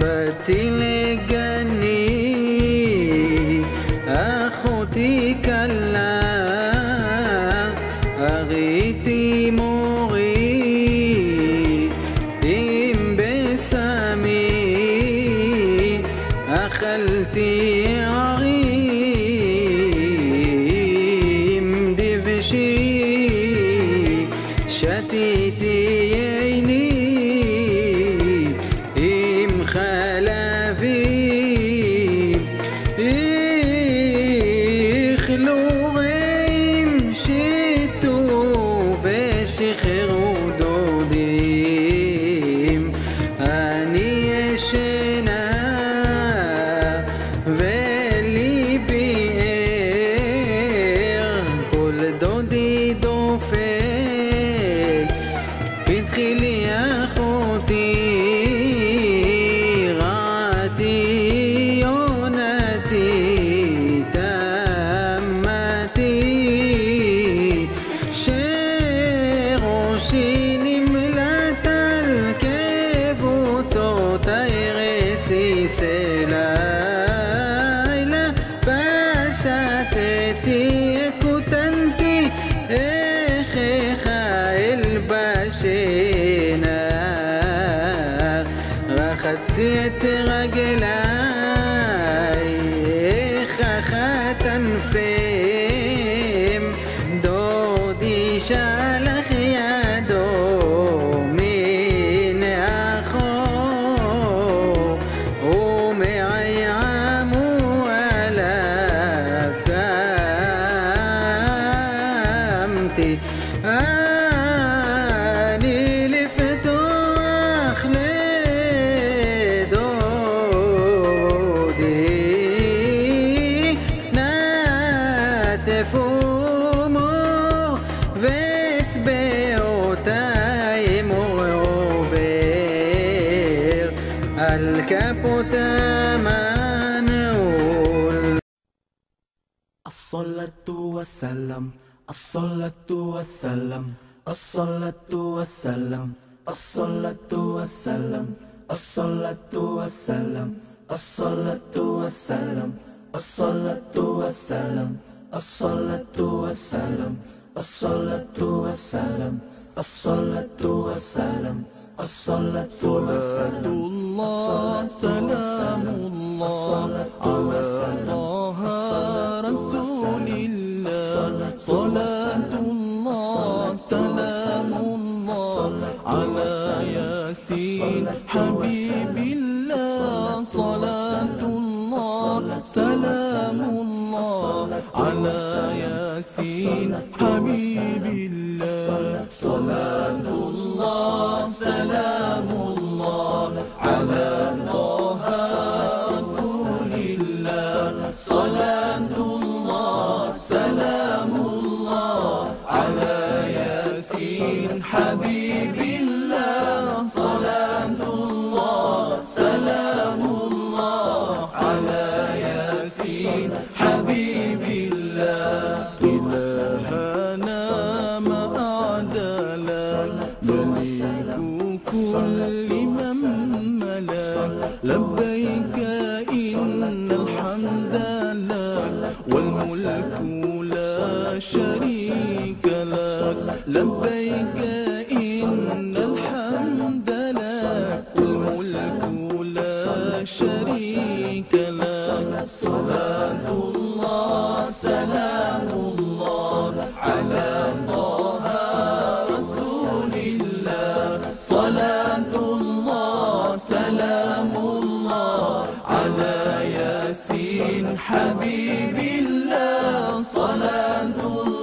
بتلي جني أخوتي كلا أغيتي مغي ديم بسامي أخلتي أغيم دفشي شتيتي عيني שחררו דודים, אני ישנה וליבי ער, כל דודי דופק, פתחי לי אחותי, רעתי יונתי, תמתי שנמלט על כבוטות הארס יסלילה, פשטתי את כותנתי, איך אלבש נער, רחצתי את רגליי, איך אחת ענפים, דודי שלח אני לפתוח לדודי נטף ומור ואצבעותיי עובר על כפותם הנעול. הסולתו וסלם As-salatu was-salam, as-salatu was-salam, as-salatu was-salam, as-salatu was-salam, as-salatu was-salam, as-salatu was-salam, as-salatu was-salam, as-salatu was-salam, as-salatu was-salam, as-salatu was-salam, salamullah ala rasulillah. Salatullah, salamullah ala Yasin Habibillah. Salatullah, salamullah ala Yasin Habibillah. Salatullah, salamullah ala Taha Rasulillah. Salatullah, salamullah ala Yasin Habibillah. Salatullah, salamullah ala Yasin Habibillah. Ilahana ma'adalak beliku kulli mammalak, labbayka innal hamdalak wal mulku شريك لك. لبيك إن الحمد لك والملك لا شريك لك. صلاة الله سلام الله على طه رسول الله. صلاة الله سلام الله على ياسين حبيب الله. صلاة الله